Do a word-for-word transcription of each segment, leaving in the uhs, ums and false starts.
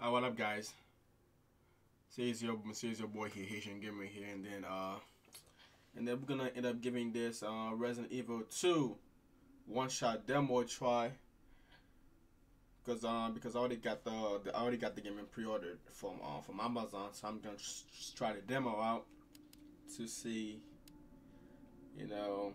Uh, what up, guys? Says your, says your boy here, Haitian Gamer here, and then uh, and then we're gonna end up giving this uh, Resident Evil two one-shot demo a try, because um, because I already got the, the I already got the game in pre-ordered from uh, from Amazon, so I'm gonna just try the demo out to see, you know,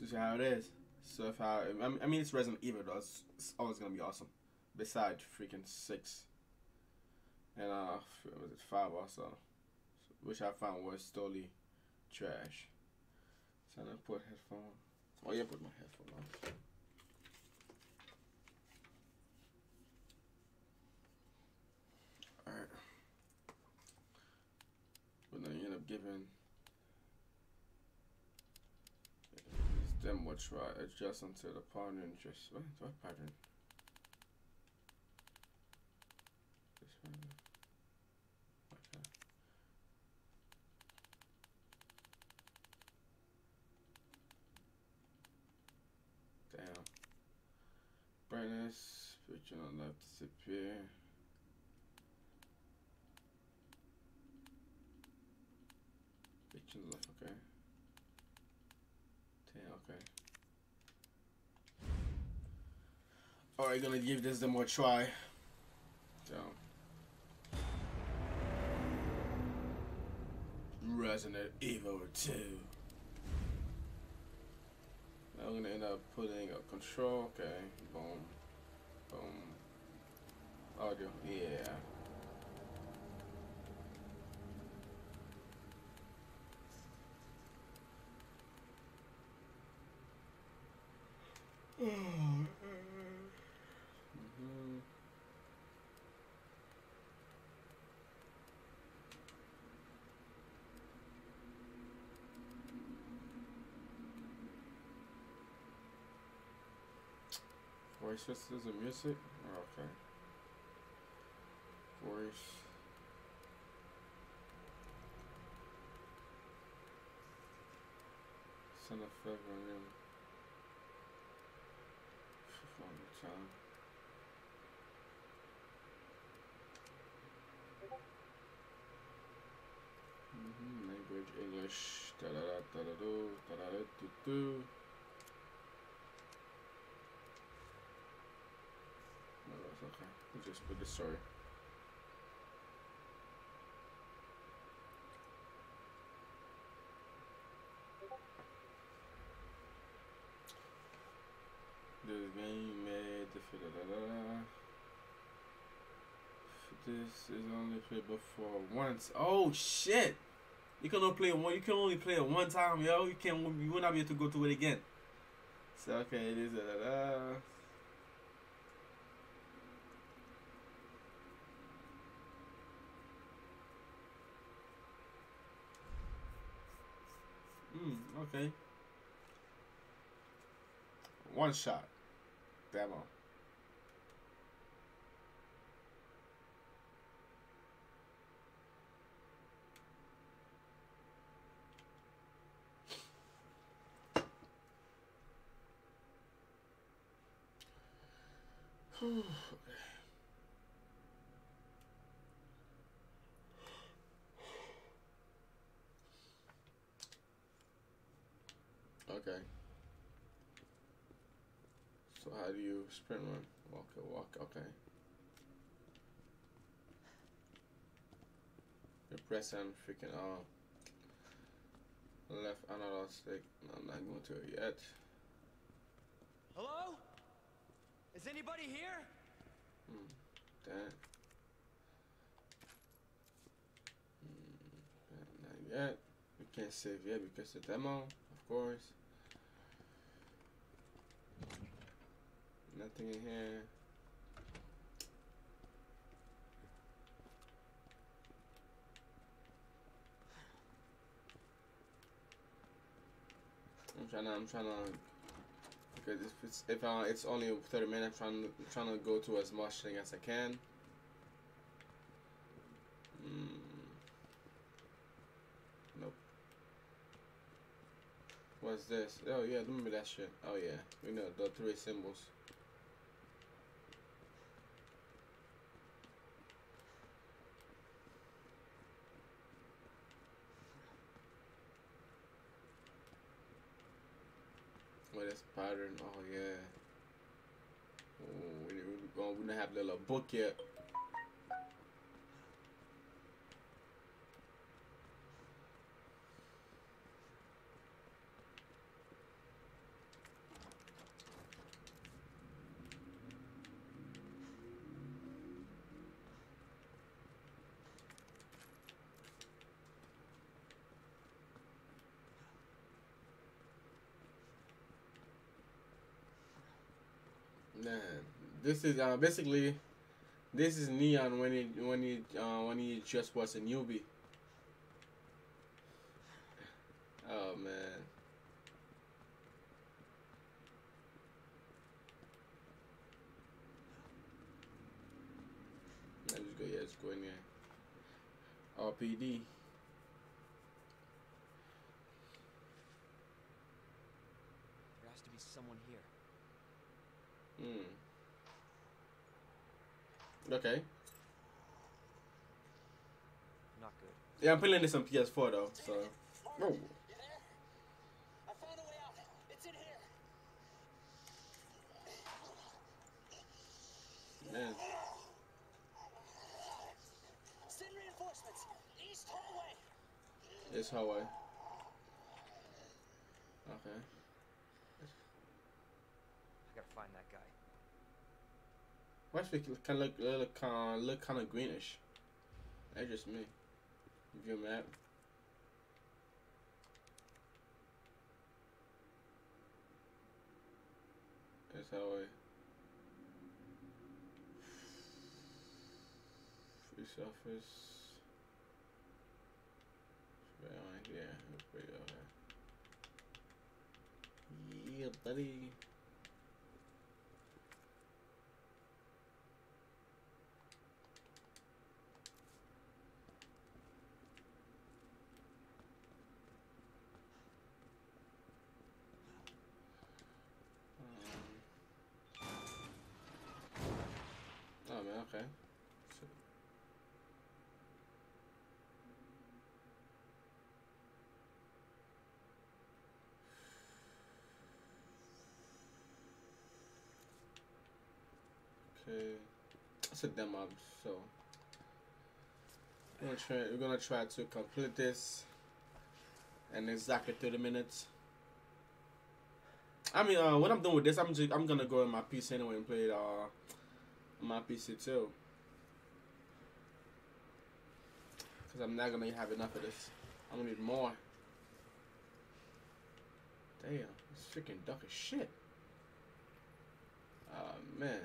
to see how it is. So if I, I mean, it's Resident Evil though, it's, it's always gonna be awesome. Besides freaking six and uh was it five also, which I found was totally trash. So I didn't put headphone on. Oh yeah, put my headphone on. Alright. But then you end up giving this demo try, adjust until the partner interest. What, what pattern? Damn. Brightness, picture on left disappear. Picture on left, okay. Damn, okay. Alright, gonna give this demo a try. So Resident Evil two. Now I'm gonna end up putting a control. Okay, boom, boom. Audio, yeah. mm-hmm. Voice assist and music? Oh, okay. Voice. Send a favor on him. Perform the time. Mm-hmm. Language, English. Da da da da da do. Da da da do do. Okay, we'll just put this story. The game made the this is only playable for once. Oh shit! You can only play it one. You can only play it one time, yo. You can't. You will not be able to go to it again. So okay, it is. Da, da, da. Okay. One shot demo. Okay. So how do you sprint run? Walk, walk, okay. You press and freaking uh left analog stick. I'm not going to it yet. Hello? Is anybody here? Hmm. That. Hmm. Not yet. We can't save yet because the demo, of course. Nothing in here. I'm trying to. I'm trying to. Because if it's if uh, it's only thirty minutes, I'm trying to, I'm trying to go to as much thing as I can. Mm. Nope. What's this? Oh yeah, remember that shit. Oh yeah, we know the three symbols. Oh, that's pattern. Oh, yeah. Oh, we, we, oh, we don't have a little book yet. Man, this is uh, basically this is Neon when he when he uh, when he just was a newbie. Oh man. Let's go. Yeah, let's go in here. R P D. There has to be someone here. Hmm. Okay. Not good. Yeah, I'm playing this on P S four though, so. Marvin, oh. You there? I found a way out. It's in here. Man. Send reinforcements. East hallway. This hallway. Okay. I gotta find that guy. Why should we kind of look, look, uh, look kind of greenish? That's just me. View map. That's how I. Free surface. Right on here. Right on here. Yeah, buddy. Okay. So. Okay. That's a demo, so we're gonna try. We're gonna try to complete this in exactly thirty minutes. I mean, uh, when I'm done with this, I'm just I'm gonna go in my P C anyway and play it. Uh, my P C too, because I'm not gonna have enough of this. I'm gonna need more. Damn, this freaking dark as shit. Oh man.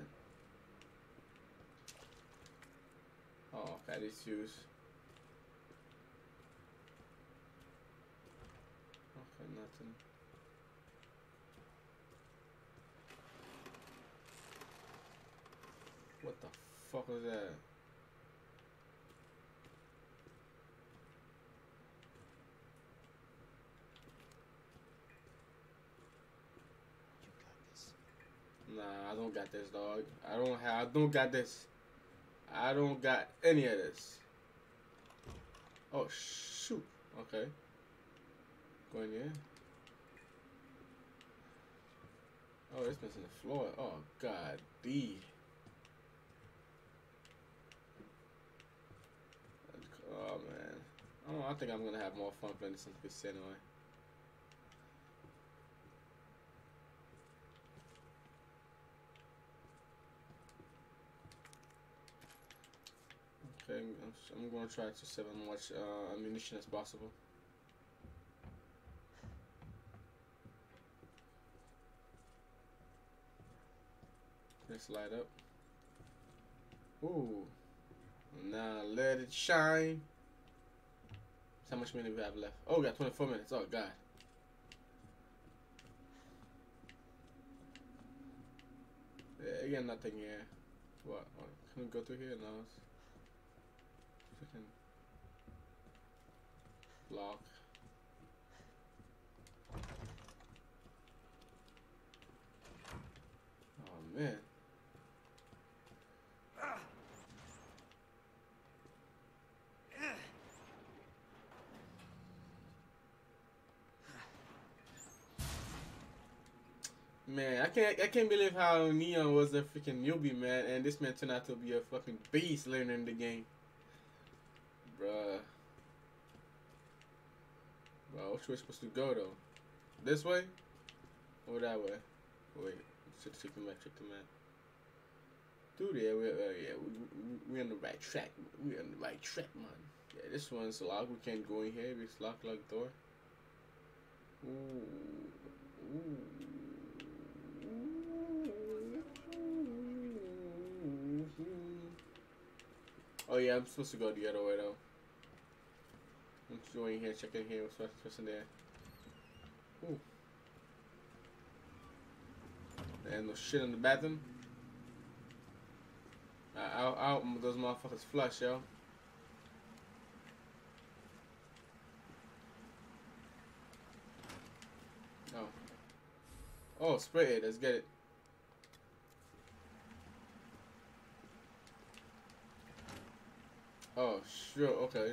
Oh, that is used. Okay, nothing. What the fuck was that? You got this. Nah, I don't got this, dog. I don't have. I don't got this. I don't got any of this. Oh shoot. Okay. Go in here. Oh, it's missing the floor. Oh god, D. Oh man, oh, I think I'm gonna have more fun playing this on P C anyway. Okay, I'm, I'm gonna try to save as much uh, ammunition as possible. Let's light up. Ooh. Now let it shine. How much minute we have left? Oh, we got twenty-four minutes. Oh god. Yeah, again nothing here. What? Oh, can we go through here? No. Freaking lock. Oh man. Man, I can't I can't believe how Neon was a freaking newbie, man, and this man turned out to be a fucking beast learning the game. Bruh. Bro, which way we're supposed to go though? This way? Or that way? Wait, check, check the map, check the map. Through there, we're, uh, yeah, we, we're on the right track. We're on the right track, man. Yeah, this one's locked. We can't go in here. It's locked, locked door. Ooh. Ooh. Oh yeah, I'm supposed to go the other way though. I'm just going here, checking here, what's what's in there. Ooh. There ain't no shit in the bathroom. Uh, out, out, those motherfuckers flush, yo. Oh. Oh, spray it, let's get it. Oh, sure, okay.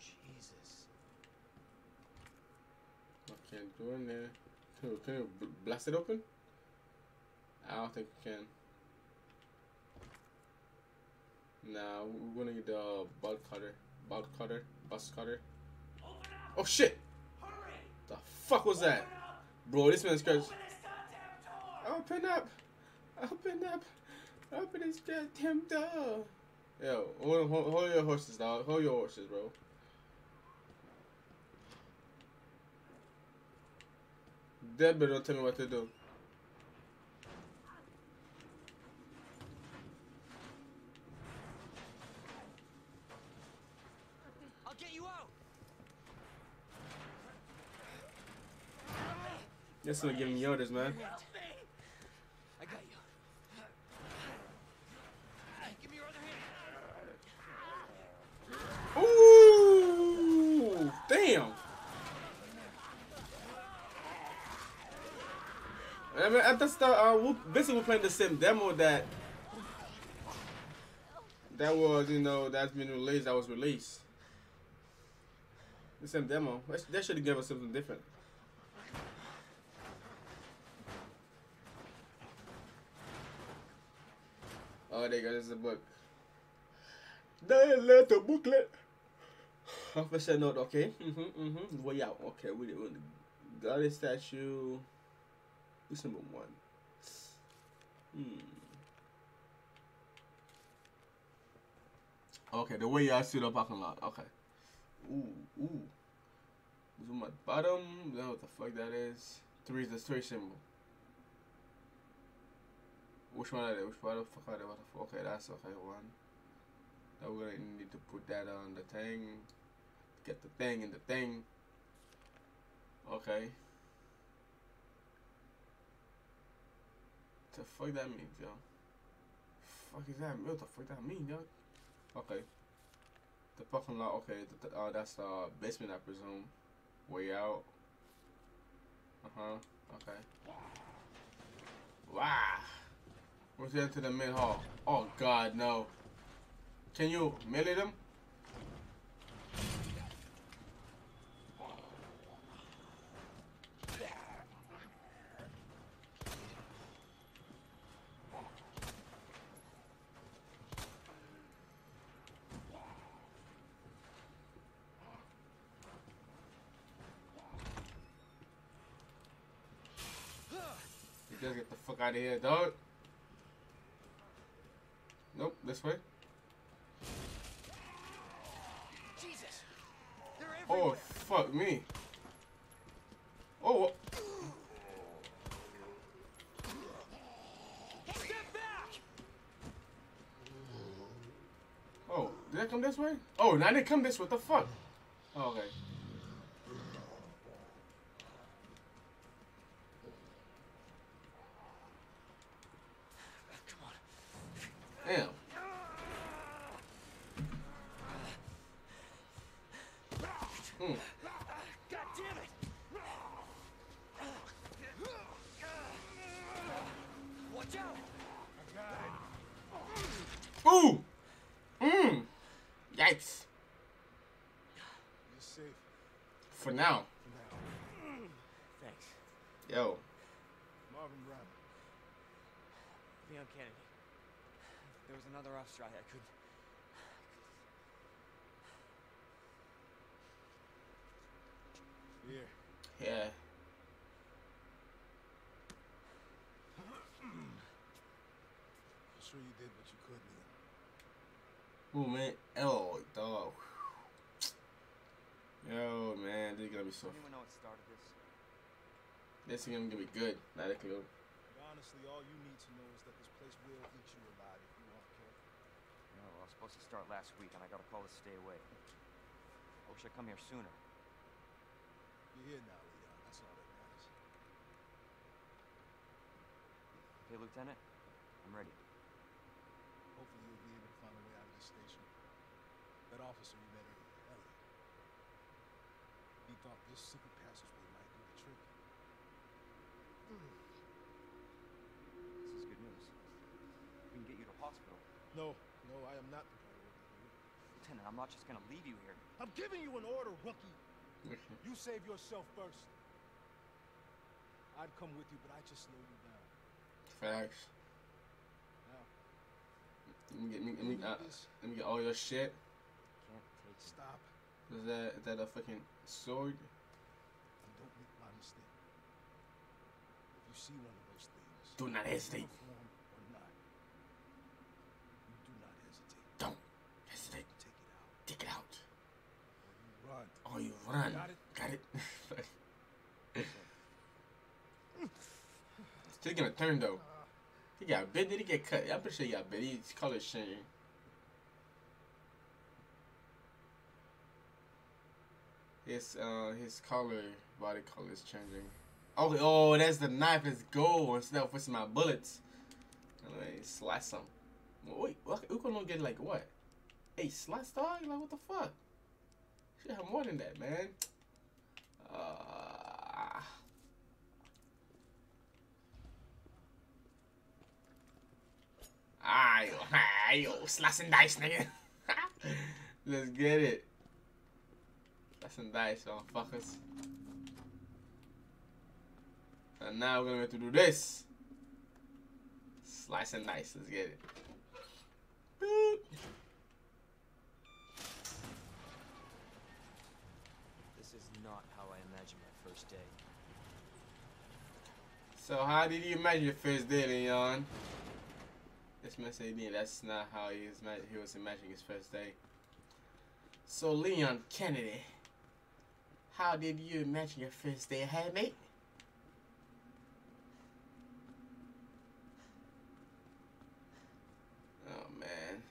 Jesus. I can't go in there. Can we, can we blast it open? I don't think we can. Nah, we're gonna need the bolt cutter. Bolt cutter, bus cutter. Oh shit! Hurry. The fuck was that? Bro, this man's cursed. Open up! Open up! Open this goddamn door! Yo, hold, hold, hold your horses, dog. Hold your horses, bro. Dead, but don't tell me what to do. I'll get you out! This is giving me orders, man. I got you. Give me your other hand. Ooh, damn. I mean, at the start, uh, we're basically we're playing the same demo that that was, you know, that's been released. That was released. The same demo. That should have given us something different. Oh, there you go, this is a book. They left a booklet. Official note, okay. Mm-hmm, mm-hmm. Way out. Okay, we did the goddess statue. What's number one? Hmm. Okay, the way out to the parking lot. Okay. Ooh, ooh. Zoom at the bottom. I don't know what the fuck that is. Three is the straight symbol. Which one are they? Which one? Fuck, okay, that's okay. One. Now we're gonna need to put that on the thing. Get the thing in the thing. Okay. What the fuck that means, yo? Fuck is that? What the fuck that mean, yo? Okay. The parking lot. Okay. The, the, uh, that's the uh, basement, I presume. Way out. Uh huh. Okay. Wow. We're going to the main hall. Oh god, no. Can you melee them? You just get the fuck out of here, dog. Nope, this way. Jesus. Oh, fuck me. Oh. Step back. Oh, did I come this way? Oh, now they come this way. What the fuck? Oh, okay. Damn. Mm. God damn it. Watch out. Yikes. You're safe. For now. For now. Thanks. Yo. Marvin Brown. Leon Kennedy. There was another off strike. I couldn't. Here. Yeah. I'm sure you did what you could, man. Oh man, oh dog. Yo man, this is gonna be so. Anyone know what started this? This is gonna be good. Not it could go. Honestly, all you need to know is that this place will eat you alive if you aren't careful. No, I was supposed to start last week, and I got a call to stay away. I wish I'd come here sooner. You're here now, Leon. That's all that matters. Okay, Lieutenant. I'm ready. Hopefully you'll be able to find a way out of this station. That officer you met earlier, Elliot. He thought this secret passageway might do the trick. This is good news. We can get you to hospital. No, no, I am not the kind of rookie. Lieutenant, I'm not just gonna leave you here. I'm giving you an order, rookie! You save yourself first. I'd come with you, but I just slow you down. Facts. Now, let me get me, let me, uh, let me get all your shit. Can't take it. Stop. Is that is that a fucking sword? And don't make my mistake. If you see one of those things, do not hesitate. Or not, you do not hesitate. Don't hesitate. Take it out. Take it out. Run. Oh, you run. Got it? Got it? It's taking a turn, though. He got bit. Did he get cut? I'm pretty sure he got bit. He's color changing. His, uh, his color, body color is changing. Oh, oh, that's the knife. It's gold instead of wasting my bullets. Anyway, slice some. Wait, what? Uko don't get, like, what? Hey, slice dog? Like, what the fuck? Should have more than that, man. Uh, ayo, ayo, slice and dice, nigga. Let's get it. Slice and dice, motherfuckers. And now we're gonna have to do this. Slice and dice. Let's get it. Boop. Is not how I imagined my first day. So how did you imagine your first day, Leon? This must say that's not how he was, he was imagining his first day. So Leon Kennedy, how did you imagine your first day ahead, mate? Oh man,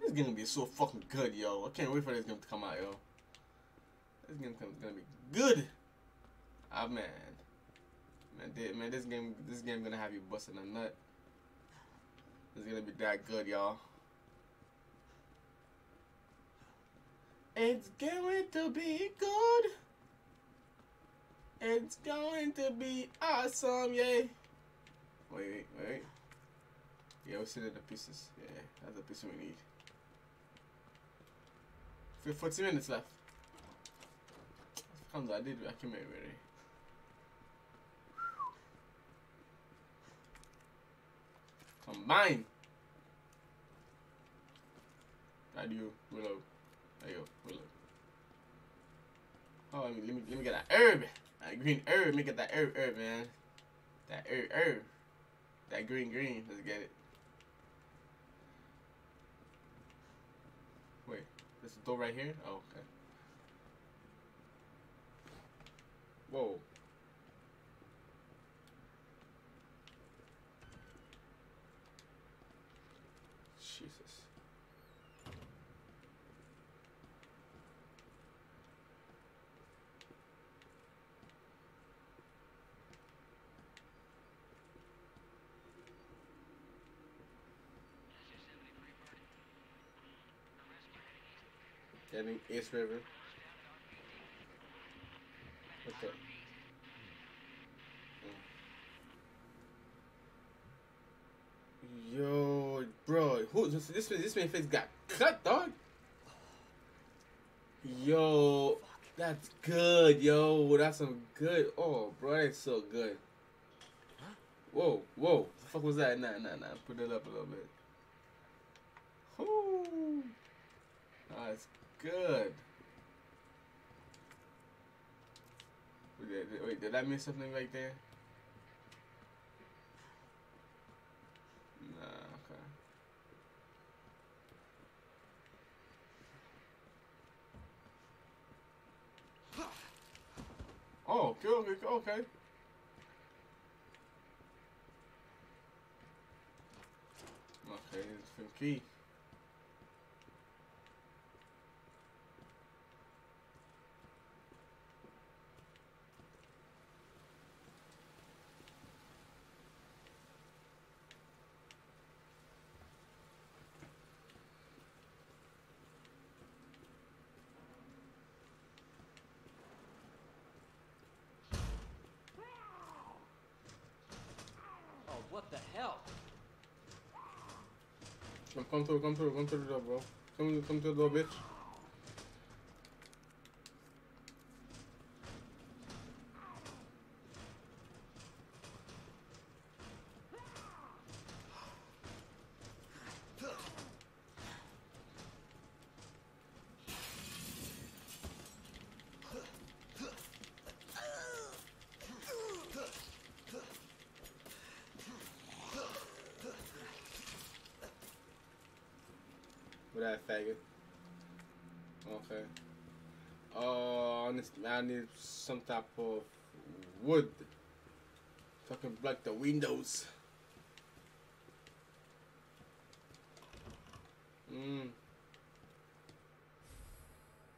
this is gonna be so fucking good, yo. I can't wait for this game to come out, yo. This game is gonna be good. Ah man, man, this, man, this game, this game gonna have you busting a nut. It's gonna be that good, y'all. It's going to be good. It's going to be awesome, yay! Wait, wait, wait. Yeah, we see the pieces. Yeah, that's the piece we need. For forty minutes left. I did I can make it ready. Combine. I do reload. There you go, reload. Oh let me let me let me get that herb. That green herb, make it that herb herb man. That herb herb. That green green. Let's get it. Wait, there's a door right here? Oh okay. Whoa. Jesus. Getting East River. Okay. Yo, bro, who this this this man face got cut, dog? Yo, that's good, yo. That's some good. Oh, bro, that's so good. Whoa, whoa. What the fuck was that? Nah, nah, nah. Put it up a little bit. Ooh. That's good. Wait, did I miss something right there? Nah, okay. Oh, cool, okay. Okay, it's some key. What the hell? Come, come through, come through, come through the door, bro. Come, come through the door, bitch. That faggot. Okay. Oh, uh, I need some type of wood. Fucking block the windows. Mmm.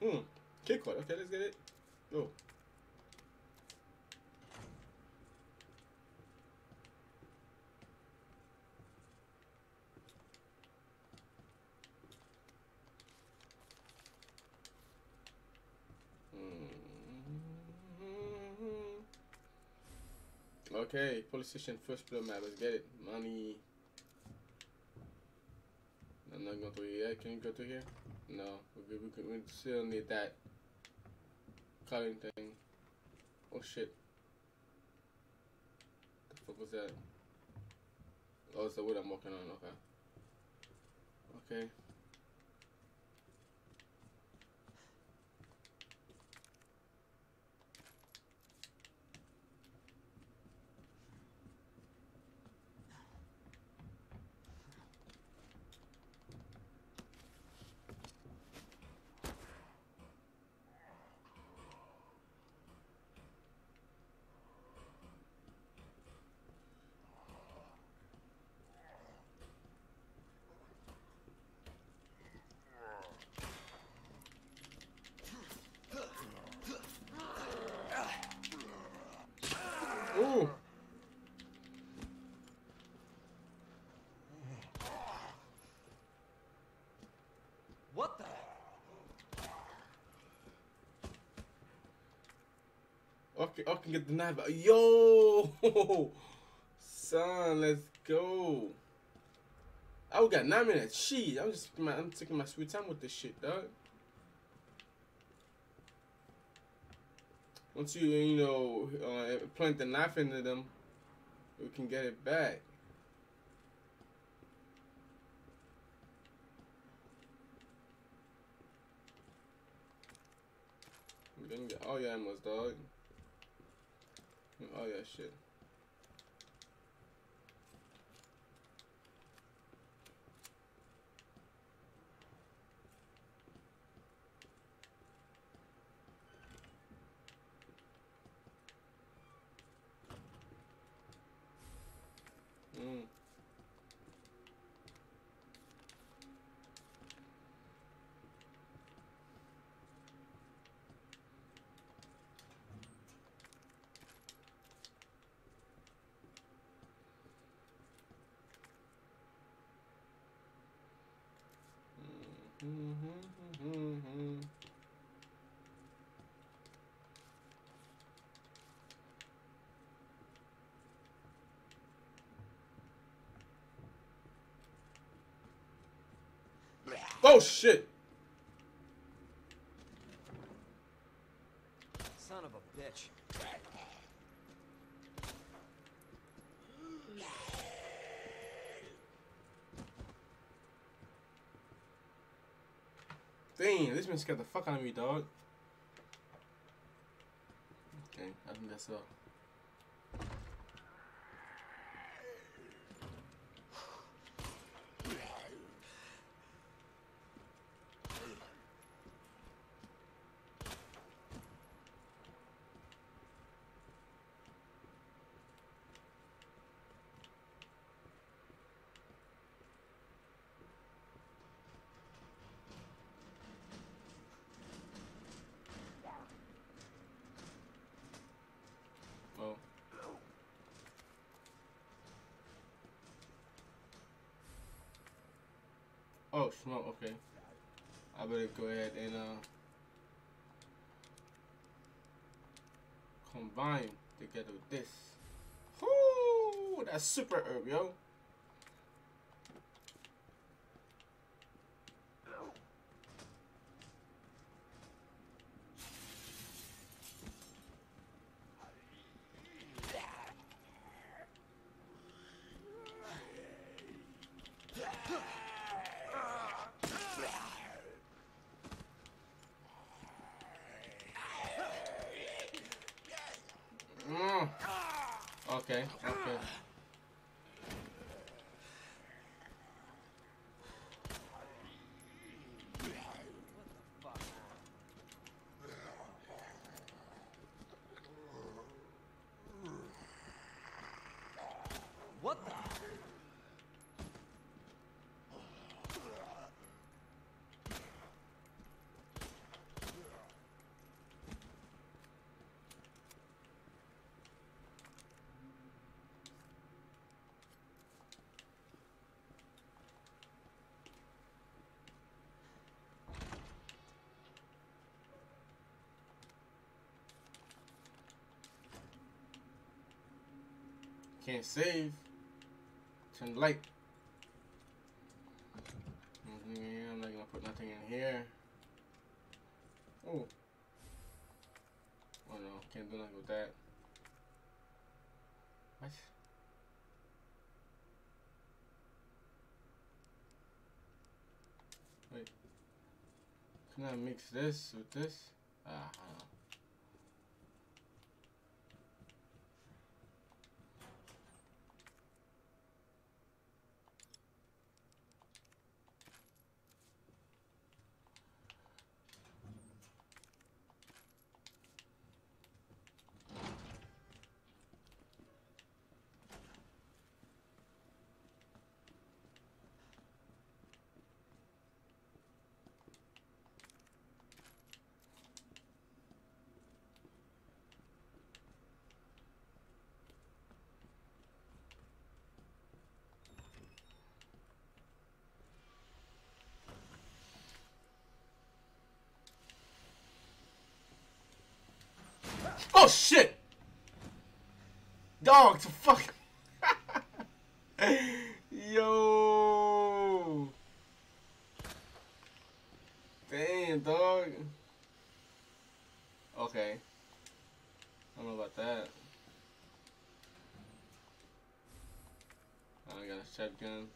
Mmm. Kick cord. Okay, let's get it. Go. Okay, police station, first blood map, let's get it. Money. I'm not going through here. Can you go through here? No, we, we, we still need that cutting thing. Oh shit. The fuck was that? Oh, it's the wood I'm working on, okay. Okay. Ooh. What the? Okay, I can get the knife. Yo, son, let's go. I got nine minutes. Shit, I'm just, my, I'm taking my sweet time with this shit, dog. Once you, you know, uh, plant the knife into them, we can get it back. We didn't get all your ammo, dog. All your shit. Mm-hmm, mm-hmm. Oh shit! bitch. Damn, this man scared the fuck out of me, dog. Okay, I think that's up. Oh, smoke, okay. I better go ahead and uh, combine together with this. Whoo, that's super herb, yo. Okay, okay. What the fuck? Can't save. Turn the light. I'm not gonna put nothing in here. Oh. Oh no, can't do nothing with that. What? Wait. Can I mix this with this? Ah. Uh-huh. Oh shit! Dog, it's a fuck. Yo. Damn, dog. Okay. I don't know about that. I got a shotgun.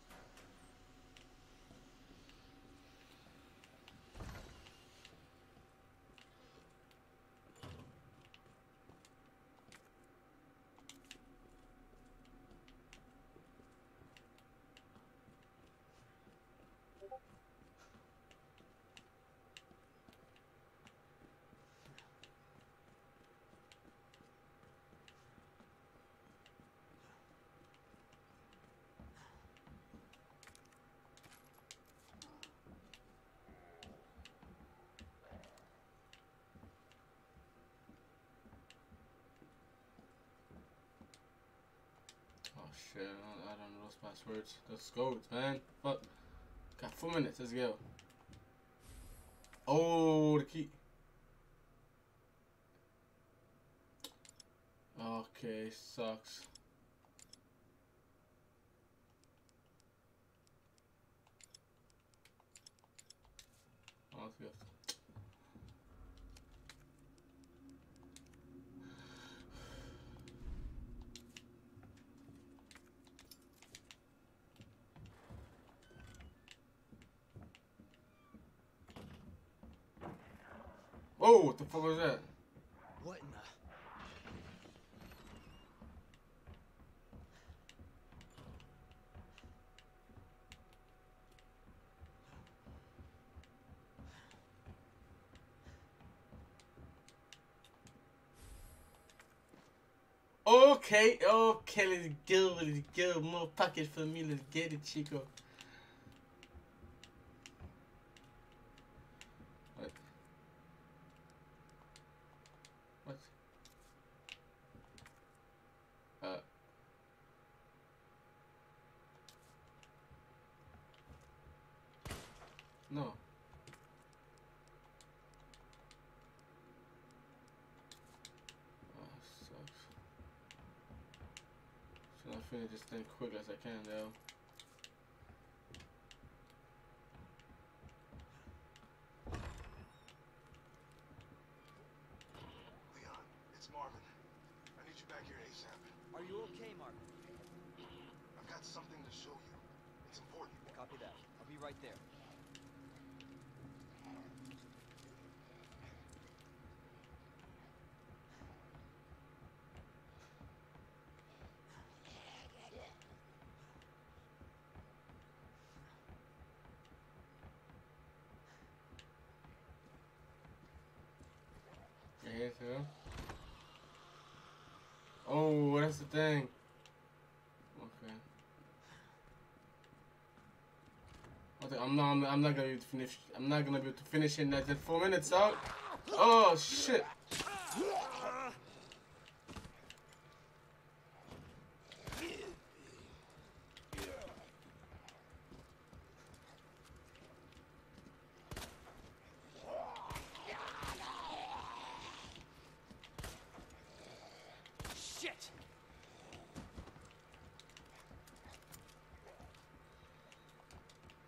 Shit, I don't know those passwords, those codes, man. Fuck. Got four minutes, let's go. Oh, the key. Okay, sucks. Oh, let's go. Whoa, what the fuck was that? What in the... Okay, okay, let's go, let's go. More pockets for me, let's get it, Chico. What? What? Uh. No. I'm gonna just think quick as I can though. Leon, it's Marvin. I need you back here ASAP. Are you okay, Marvin? I've got something to show you. It's important. Copy that. I'll be right there. Oh, that's the thing. Okay. Okay, I'm not. I'm not gonna be able to finish. I'm not gonna be able to finish in that four minutes out. Oh shit.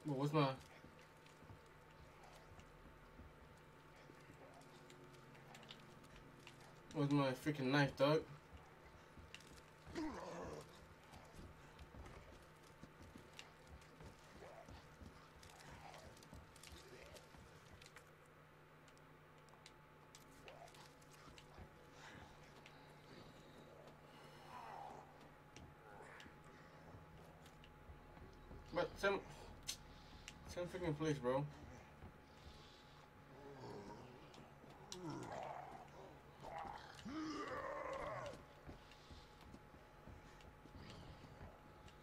What's my... Where's my freaking knife, dog? But some... Same freaking place, bro.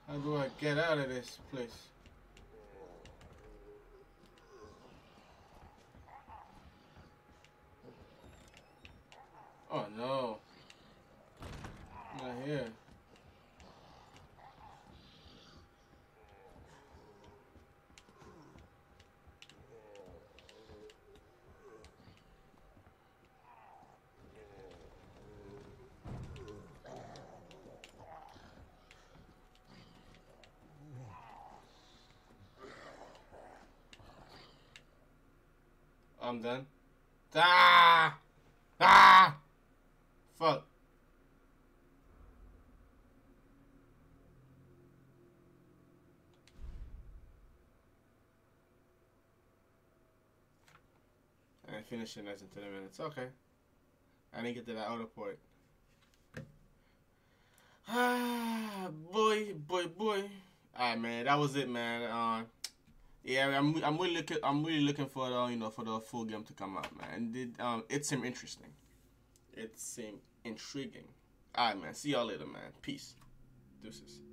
How do I get out of this place? Oh no. Not here. I'm done. Ah! Ah! Fuck. I finished it nice in ten minutes. Okay. I didn't get to that auto port. Ah, boy, boy, boy. Alright, man. That was it, man. Uh, Yeah, I'm I'm really looking I'm really looking for the, you know, for the full game to come out, man. Did it, um it seemed interesting. It seemed intriguing. Alright, man, see y'all later, man. Peace. Deuces.